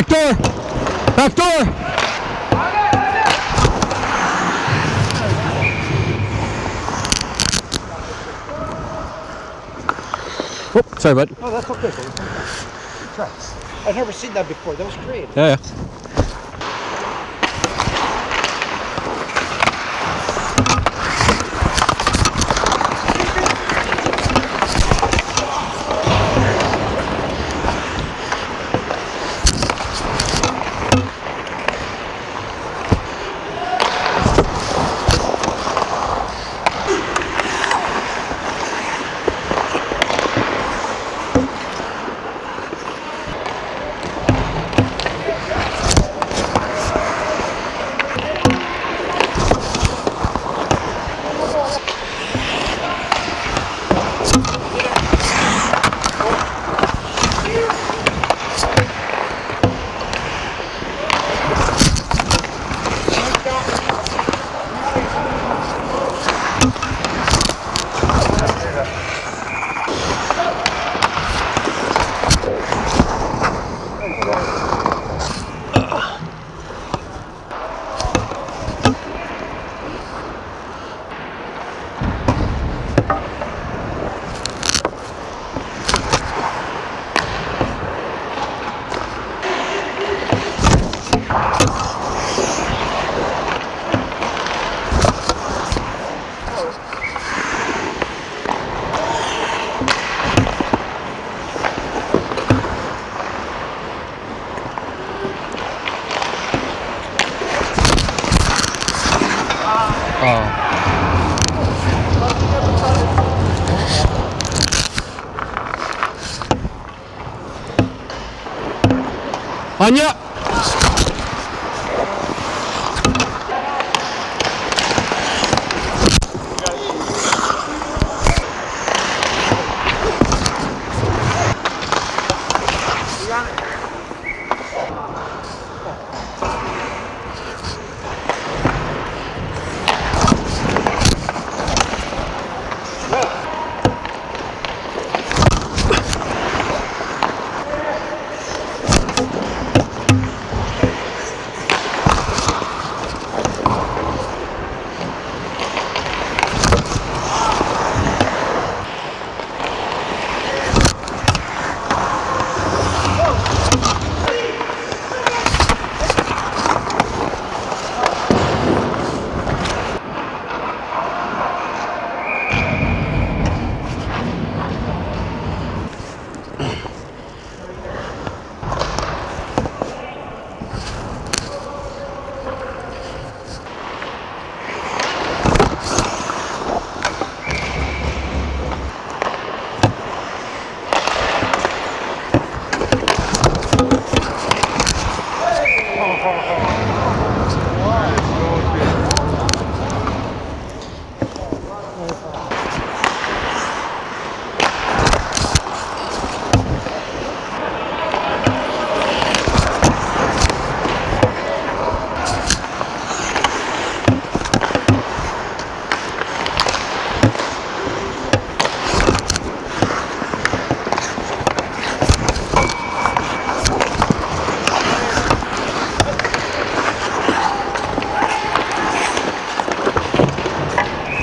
Back door! Back door! Oh, sorry, bud. No, that's okay. Tracks. I've never seen that before. That was great. Yeah. Anya!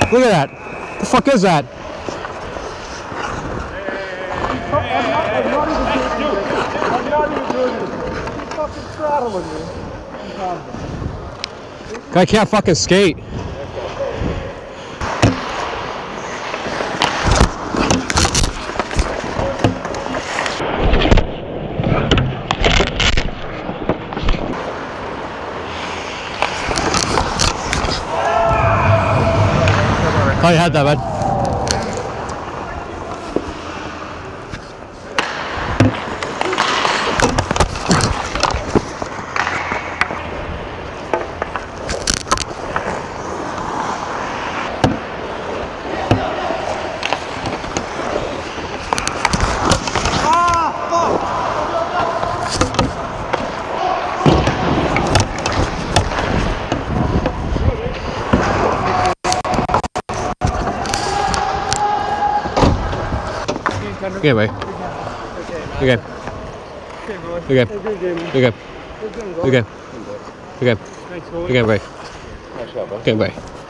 Look at that. The fuck is that? I can't fucking skate. I had that, man. Okay, boy. Okay. Okay. Okay. Okay. Okay. Okay. Okay. Okay. Okay. Bye. Nice job, bro. Okay. Bye.